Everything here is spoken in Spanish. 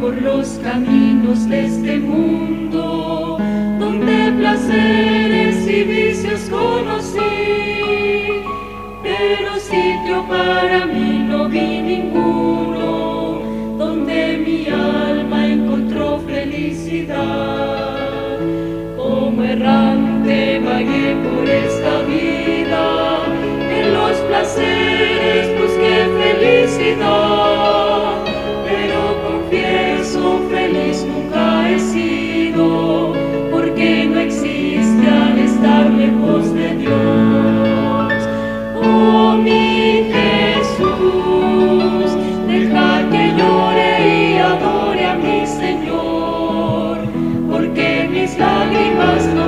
por los caminos de este mundo, donde placeres y vicios conocí, pero sitio para mí no vi ninguno, donde mi alma encontró felicidad. Como errante vagué por esta vida, en los placeres busqué felicidad, pero confieso feliz nunca he sido, porque no existe al estar lejos de Dios. Oh mi Jesús, deja que llore y adore a mi Señor, porque mis lágrimas no